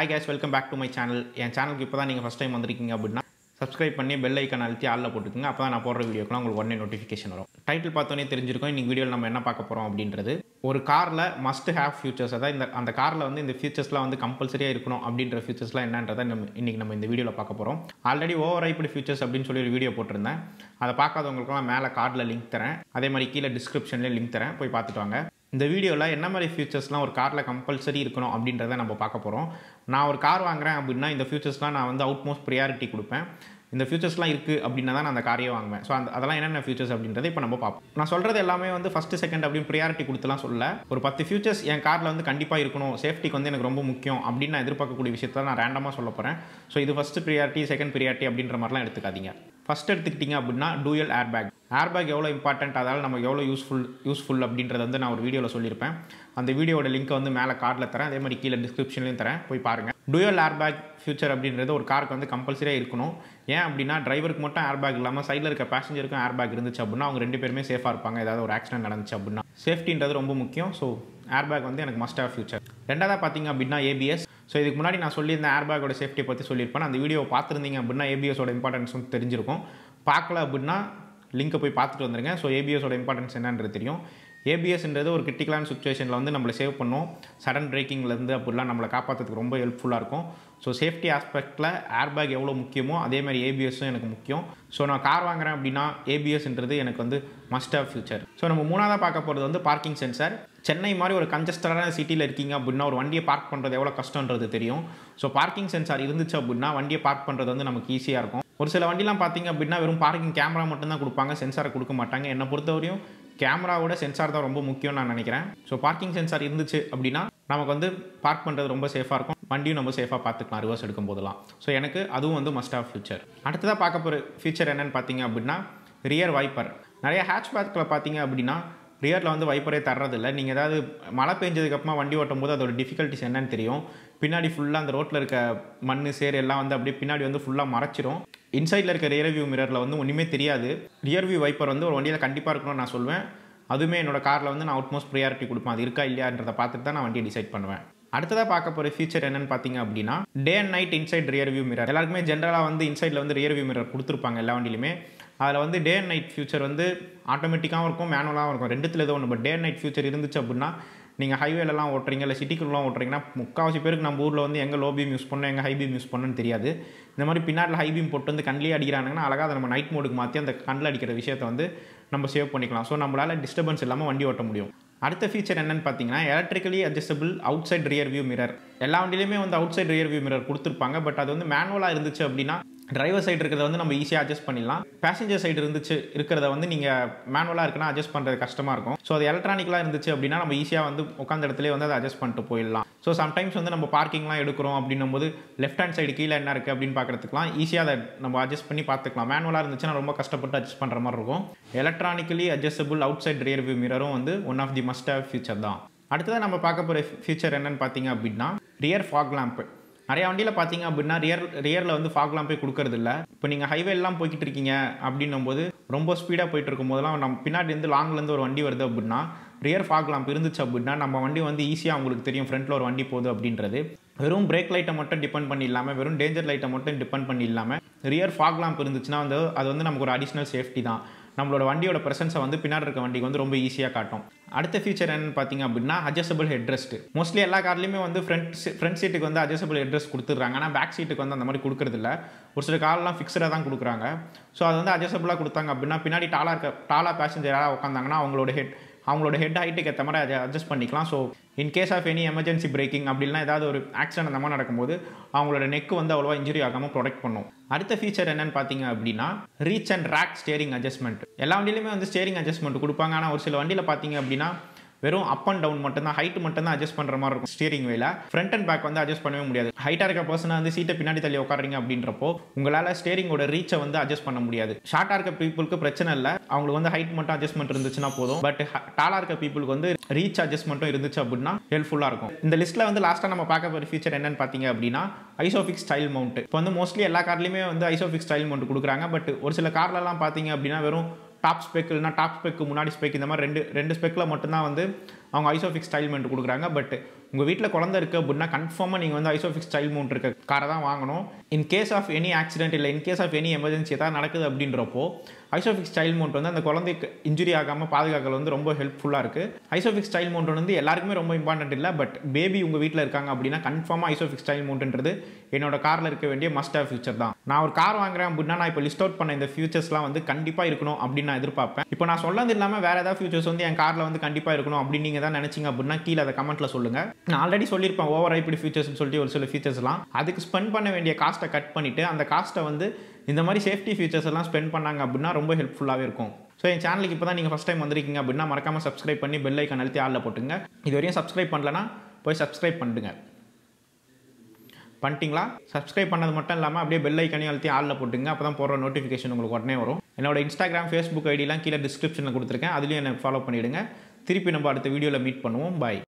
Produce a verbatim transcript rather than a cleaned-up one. Hi guys, welcome back to my channel. If you are first time on the channel, subscribe and hit the bell icon. If you are video, you will get a notification. Title is the video. In a car, must have features. In the car, the features are compulsory. Update features are in the video. Already overhyped features have been shown in the video. That's the link in the description. In this video, we will see features in a car compulsory. If I ஒரு car வாங்குறேன் அப்படினா இந்த ஃபியூச்சர்ஸ்லாம் நான் வந்து அவுட்மோஸ்ட் priority கொடுப்பேன். இந்த ஃபியூச்சர்ஸ்லாம் இருக்கு அப்படினா தான் நான் அந்த காரையே வாங்குவேன். சோ அதெல்லாம் என்னென்ன ஃபியூச்சர்ஸ் அப்படின்றதை இப்போ நம்ம பாப்போம். நான் சொல்றது எல்லாமே வந்து first second அப்படி பிரையாரிட்டி கொடுத்தலாம் சொல்ல. ஒரு ten ஃபியூச்சர்ஸ் என் கார்ல வந்து கண்டிப்பா இருக்கணும். சேஃப்டிக்கு வந்து எனக்கு ரொம்ப முக்கியம் அப்படி நான் எதிர்பார்க்க கூடிய விஷயத்தை நான் ரேண்டமா சொல்ல போறேன். சோ இது first பிரையாரிட்டி second பிரையாரிட்டி அப்படின்ற மாதிரிலாம் எடுத்துக்காதீங்க. First எடுத்துக்கிட்டீங்க அப்படினா dual airbag. Airbag எவ்வளவு இம்பார்ட்டன்ட் அதால நமக்கு எவ்வளவு யூஸ்ஃபுல் யூஸ்ஃபுல் அப்படின்றத வந்து நான் ஒரு வீடியோல சொல்லிருப்பேன். அந்த வீடியோவோட லிங்க் வந்து மேல கார்ட்ல தரேன். அதே மாதிரி கீழ டிஸ்கிரிப்ஷன்லயும் தரேன். போய் பாருங்க. Dual airbag feature அப்படின்றது ஒரு காருக்கு வந்து கம்பல்சரியா இருக்கணும். ஏன் அப்படினா டிரைவருக்கு மட்டும் airbag இல்லாம சைடுல இருக்க பாசஞ்சருக்கு airbag இருந்துச்சு அப்படினா அவங்க ரெண்டு பேருமே சேஃபா இருப்பாங்க. ஏதாவது ஒரு ஆக்சிடென்ட் நடந்துச்சு அப்படினா சேஃப்டின்றது ரொம்ப முக்கியம். சோ airbag வந்து எனக்கு must have feature. ரெண்டாவதா பாத்தீங்க அப்படினா A B S. So இதுக்கு முன்னாடி நான் சொல்லியிருந்த airbag ஓட சேஃப்டி பத்தி சொல்லிருப்பேன். அந்த வீடியோ பாத்துறீங்க அப்படினா A B S ஓட இம்பார்ட்டன்ஸ் உங்களுக்கு தெரிஞ்சிருக்கும். பார்க்கல அப்படினா லிங்க் போய் பார்த்துட்டு வந்துருங்க. சோ A B S ஓட இம்பார்ட்டன்ஸ் என்னன்றது தெரியும். A B S ன்றது ஒரு கிரிட்டிக்கலான சிச்சுவேஷன்ல வந்து நம்மள சேவ் பண்ணும். சடன் பிரேக்கிங்ல இருந்து அப்படிலாம் நம்மள காப்பாத்துறதுக்கு ரொம்ப ஹெல்ப்ஃபுல்லா இருக்கும். சோ சேஃப்டி ஆஸ்பெக்ட்ல airbag எவ்வளவு முக்கியமோ அதே மாதிரி A B Sம் எனக்கு முக்கியம். சோ நான் கார் வாங்குறேன் அப்படினா A B S ன்றது எனக்கு வந்து must have feature. சோ நம்ம மூணாவதா பார்க்க போறது வந்து பார்க்கிங் சென்சார். சென்னை மாதிரி ஒரு கன்ஜஸ்டடான சிட்டில இருக்கீங்க அப்படினா ஒரு வண்டியை பார்க் பண்றது எவ்வளவு கஷ்டம்ன்றது தெரியும். சோ பார்க்கிங் சென்சார் இருந்துச்சு அப்படினா வண்டியை பார்க் பண்றது வந்து நமக்கு ஈஸியா இருக்கும். ஒரு சில வண்டிலாம் பாத்தீங்க அப்படினா வெறும் பார்க்கிங் கேமரா மட்டும் தான் கொடுப்பாங்க, சென்சாரை கொடுக்க மாட்டாங்க. என்ன பொறுத்தவரையும் கேமராவோட சென்சார் தான் ரொம்ப முக்கியம் நான் நினைக்கிறேன். சோ பார்க்கிங் சென்சார் இருந்துச்சு அப்படினா நமக்கு வந்து பார்க் பண்றது ரொம்ப சேஃபா இருக்கும். வண்டியும் நம்ம சேஃபா பார்த்துக்கலாம் ரிவர்ஸ் எடுக்கும் போதெல்லாம். சோ எனக்கு அதுவும் வந்து must have feature. அடுத்ததா பார்க்க போற ஃபீச்சர் என்னன்னு பாத்தீங்க அப்படினா ரியர் வைப்பர். நிறைய ஹேட்ச்பேக்ல பாத்தீங்க அப்படினா ரியர்ல வந்து வைப்பரே தரறது இல்ல. நீங்க ஏதாவது மழை பெஞ்சதுக்கு அப்புறமா வண்டி ஓட்டும்போது அதோட டிஃபிகல்ட்டிஸ் என்னன்னு தெரியும். பின்னாடி ஃபுல்லா அந்த ரோட்ல இருக்க மண்ணு சேர் எல்லாம் வந்து அப்படியே பின்னாடி வந்து ஃபுல்லா மறைச்சிரும். இன்சைட்ல இருக்க ரியர் வியூ மிரர்ல வந்து ஒண்ணுமே தெரியாது. ரியர் வியூ வைப்பர் வந்து ஒரு வண்டியில கண்டிப்பா இருக்கணும்னு நான் சொல்வேன். அதுமே என்னோட கார்ல வந்து நான் அவுட்மோஸ்ட் பிரையாரிட்டி கொடுப்பேன். அது இருக்கா இல்லையான்றத பார்த்துட்டு தான் நான் வண்டியை டிசைட் பண்ணுவேன். அடுத்ததா பார்க்க போற ஃபீச்சர் என்னன்னு பாத்தீங்க அப்படினா day and night inside rear view mirror. எல்லாருக்குமே ஜெனரலா வந்து இன்சைட்ல வந்து ரியர் வியூ மிரர் கொடுத்திருப்பாங்க எல்லா வண்டியிலுமே. அதுல வந்து டே அண்ட் நைட் ஃபியூச்சர் வந்து ஆட்டோமேட்டிக்காவும் இருக்கும் மேனுவலாவும் இருக்கும். ரெண்டுத்துல ஏதோ ஒன்னு. But day and night future இருந்துச்சு அப்படினா நீங்க ஹைவேல எல்லாம் ஓட்றீங்க இல்ல சிட்டிக்குள்ளலாம் ஓட்றீங்கன்னா முக்காவாசி பேருக்கு நம்ம ஊர்ல வந்து எங்க லோ பீம் யூஸ் பண்ணணும் எங்க ஹை பீம் யூஸ் பண்ணணும்னு தெரியாது. இந்த மாதிரி பின்னாடில ஹை பீம் போட்டு வந்து கண்ணிலே அடிக்குறாங்கன்னா அழகா அதை நம்ம நைட் மோடுக்கு மாத்தி அந்த கண்ணில அடிக்கிற விஷயத்தை வந்து நம்ம சேவ் பண்ணிக்கலாம். சோ நம்மளால டிஸ்டர்பன்ஸ் இல்லாம வண்டி ஓட்ட முடியும். அடுத்த ஃபீச்சர் என்னன்னு பாத்தீங்கன்னா electrically adjustable outside rear view mirror. எல்லா வண்டியிலுமே வந்து outside rear view mirror கொடுத்திருப்பாங்க. பட் அது வந்து மேனுவலா இருந்துச்சு அப்படின்னா டிரைவர் சைடு இருக்கிறத வந்து நம்ம ஈஸியா அட்ஜஸ்ட் பண்ணலாம். பாசஞ்சர் சைடு இருந்துச்சு இருக்கிறத வந்து நீங்க மேனுவலா இருக்குன்னா அட்ஜஸ்ட் பண்றது கஷ்டமா இருக்கும். சோ அது எலக்ட்ரானிக்கலா இருந்துச்சு அப்படின்னா நம்ம ஈஸியா வந்து உட்கார்ந்த இடத்துலயே வந்து அதை அட்ஜஸ்ட் பண்ணிட்டு போயிடலாம். சோ சம்டைம்ஸ் வந்து நம்ம பார்க்கிங்லாம் எடுக்கிறோம் அப்படின்னும்போது லெஃப்ட் ஹேண்ட் சைடு கீழே என்ன இருக்கு அப்படின்னு பாக்கிறதுக்குலாம் ஈஸியா அதை நம்ம அட்ஜஸ்ட் பண்ணி பார்த்துக்கலாம். மேனுவலா இருந்துச்சுன்னா ரொம்ப கஷ்டப்பட்டு அட்ஜஸ்ட் பண்ற மாதிரி இருக்கும். Electronically adjustable outside rear view மிரரும் வந்து one of the must have feature தான். அடுத்ததான் நம்ம பார்க்க போற ஃபீச்சர் என்னன்னு பாத்தீங்க அப்படின்னா ரியர் ஃபாக் லாம்ப். நிறைய வண்டியில பாத்தீங்க அப்படின்னா ரியர் ரியர்ல வந்து ஃபாக் லாம்பே கொடுக்கறது இல்ல. இப்போ நீங்க ஹைவே எல்லாம் போய்கிட்டு இருக்கீங்க அப்படின்னும்போது ரொம்ப ஸ்பீடா போயிட்டு இருக்கும் போதெல்லாம் நம்ம பின்னாடி இருந்து லாங்ல இருந்து ஒரு வண்டி வருது அப்படின்னா ரியர் ஃபாக் லாம்ப் இருந்துச்சு அப்படின்னா நம்ம வண்டி வந்து ஈஸியா உங்களுக்கு தெரியும் ஃப்ரண்ட்ல ஒரு வண்டி போகுது அப்படின்றது. வெறும் பிரேக் லைட்டை மட்டும் டிபெண்ட் பண்ணி இல்லாம வெறும் டேஞ்சர் லைட்டை மட்டும் டிபெண்ட் பண்ணி இல்லாம ரியர் ஃபாக் லாம்ப் இருந்துச்சுன்னா வந்து அது வந்து நமக்கு ஒரு அடிஷனல் சேஃப்டி தான். நம்மளோட வண்டியோட பிரசன்ஸை வந்து பின்னாடி இருக்க வண்டிக்கு வந்து ரொம்ப ஈஸியாக காட்டும். அடுத்த ஃபீச்சர் என்னன்னு பார்த்தீங்க அப்படின்னா அட்ஜஸ்டபிள் ஹெட் ரெஸ்ட். மோஸ்ட்லி எல்லா கார்லையுமே வந்து ஃப்ரண்ட் ஃப்ரண்ட் சீட்டுக்கு வந்து அட்ஜஸ்டபிள் ஹெட் ரெஸ்ட் கொடுத்துறாங்க. ஆனால் பேக் சீட்டுக்கு வந்து அந்த மாதிரி கொடுக்கறதில்ல. ஒரு சில கார்லாம் ஃபிக்ஸடாக தான் கொடுக்குறாங்க. ஸோ அது வந்து அட்ஜஸ்டபிளாக கொடுத்தாங்க அப்படின்னா பின்னாடி டாலா இருக்க டாலா பேசஞ்சர் யாராவது உட்காந்தாங்கன்னா அவங்களோட ஹெட் அவங்களோட ஹெட் ஹைட்டுக்கு ஏற்ற மாதிரி அதை அட்ஜஸ்ட் பண்ணிக்கலாம். So in case of any emergency braking அப்படின்னா ஏதாவது ஒரு ஆக்சிடென்ட் அந்த மாதிரி நடக்கும்போது அவங்களோட நெக்கு வந்து அவ்வளோவா இன்ஜுரி ஆகாமல் ப்ரொடெக்ட் பண்ணும். அடுத்த ஃபீச்சர் என்னன்னு பார்த்தீங்க அப்படின்னா reach and rake steering adjustment. எல்லா வண்டியிலுமே வந்து ஸ்டேரிங் அட்ஜஸ்ட்மெண்ட் கொடுப்பாங்க. ஆனால் ஒரு சில வண்டியில் பார்த்தீங்க அப்படின்னா வெறும் அப் அண்ட் டவுன் மட்டும் தான் ஹைட் மட்டும் தான் அட்ஜஸ்ட் பண்ற மாதிரி இருக்கும். ஸ்டீரிங் வேல ஃப்ரண்ட் அண்ட் பேக் வந்து அட்ஜஸ்ட் பண்ணவே முடியாது. ஹைட்டா இருக்க பர்சனா வந்து சீட்டை பின்னாடி தள்ளி உட்காரீங்க அப்படின்றப்போ உங்களால ஸ்டீரிங்கோட ரீச்சை வந்து அட்ஜஸ்ட் பண்ண முடியாது. ஷார்ட்டா இருக்க பீப்புளுக்கு பிரச்சனை இல்லை, அவங்களுக்கு வந்து ஹைட் மட்டும் அட்ஜஸ்ட்மெண்ட் இருந்துச்சுன்னா போதும். பட் டாலா இருக்க பீப்புளுக்கு வந்து ரீச் அட்ஜஸ்ட்மெண்ட்டும் இருந்துச்சு அப்படின்னா ஹெல்ப்ஃபுல்லா இருக்கும். இந்த லிஸ்ட்ல வந்து லாஸ்டா நம்ம பார்க்க போற ஃபீச்சர் என்னன்னு பாத்தீங்க அப்படின்னா ஐசோஃபிக்ஸ் ஸ்டைல் மவுண்ட். இப்போ வந்து மோஸ்ட்லி எல்லா கார்லயுமே வந்து ஐசோஃபிக்ஸ் ஸ்டைல் மவுண்ட் கொடுக்குறாங்க. பட் ஒரு சில கார்ல எல்லாம் பாத்தீங்க அப்படின்னா வெறும் டாப் ஸ்பெக் இல்லைனா டாப் ஸ்பெக்கு முன்னாடி ஸ்பெக் இந்த மாதிரி ரெண்டு ரெண்டு ஸ்பெக்கில் மட்டும்தான் வந்து அவங்க ஐசோஃபிக்ஸ் ஸ்டைல் மவுண்ட் கொடுக்குறாங்க. பட் உங்க வீட்ல குழந்தை இருக்கு அப்படினா கன்ஃபார்மா நீங்க வந்து ஐசோஃபிக்ஸ் ஸ்டைல் மவுண்ட் இருக்க காரை தான் வாங்கணும். In case of any accident இல்ல in case of any emergency ஏதாவது நடக்குது அப்படின்றப்போ ஐசோஃபிக்ஸ் ஸ்டைல் மவுண்ட் வந்து அந்த குழந்தைக்கு இன்ஜுரி ஆகாம பாதுகாக்க வந்து ரொம்ப ஹெல்ப்ஃபுல்லா இருக்கு. ஐசோஃபிக்ஸ் ஸ்டைல் மவுண்ட் வந்து எல்லாருக்குமே ரொம்ப இம்பார்ட்டன்ட் இல்ல, பட் பேபி உங்க வீட்ல இருக்காங்க அப்படினா கன்ஃபார்மா ஐசோஃபிக்ஸ் ஸ்டைல் மவுண்ட்ன்றது என்னோட கார்ல இருக்க வேண்டிய மஸ்ட் ஹேவ் ஃபீச்சர் தான். நான் ஒரு கார் வாங்குறேன் அப்படினா நான் இப்ப லிஸ்ட் அவுட் பண்ண இந்த ஃபீச்சர்ஸ்லாம் வந்து கண்டிப்பா இருக்கணும் அப்படி நான் எதிர்பார்ப்பேன். இப்போ நான் சொல்லது இல்லாம வேற ஏதாவது ஃபீச்சர்ஸ் வந்து என் கார்ல வந்து கண்டிப்பா இருக்கணும் அப்படி நீங்க தான் நினைச்சீங்க அப்படினா கீழ அத கமெண்ட்ல சொல்லுங்க. நான் ஆல்ரெடி சொல்லிருப்பேன் ஓவர் ஹைப்ட் ஃபீச்சர்ஸ்னு சொல்லிட்டு ஒரு சில ஃபீச்சர்ஸ்லாம் அதுக்கு ஸ்பெண்ட் பண்ண வேண்டிய காஸ்ட்டை கட் பண்ணிட்டு அந்த காஸ்ட்டை வந்து இந்த மாதிரி சேஃப்டி ஃபீச்சர்ஸ் எல்லாம் ஸ்பெண்ட் பண்ணாங்க அப்படின்னா ரொம்ப ஹெல்ப்ஃபுல்லாகவே இருக்கும். ஸோ என் சேனலுக்கு இப்போ தான் நீங்கள் ஃபஸ்ட் டைம் வந்திருக்கீங்க அப்படின்னா மறக்காம சப்ஸ்கிரைப் பண்ணி பெல் ஐக்கான் அழுத்தி ஆளில் போட்டுங்க. இது வரையும் சப்ஸ்கிரைப் பண்ணலன்னா போய் சப்ஸ்கிரைப் பண்ணுங்க. பண்ணிட்டீங்களா? சப்ஸ்கிரைப் பண்ணது மட்டும் இல்லாமல் அப்படியே பெல் ஐக்கானையும் அழுத்தி ஆளில் போட்டுங்க. அப்போ தான் போடுற நோட்டிஃபிகேஷன் உங்களுக்கு உடனே வரும். என்னோட இன்ஸ்டாகிராம் ஃபேஸ்புக் ஐடிலாம் கீழே டிஸ்கிரிப்ஷனில் கொடுத்துருக்கேன், அதுலேயும் என்னை ஃபாலோ பண்ணிவிடுங்க. திருப்பி நம்ம அடுத்த வீடியோவில் மீட் பண்ணுவோம். பாய்.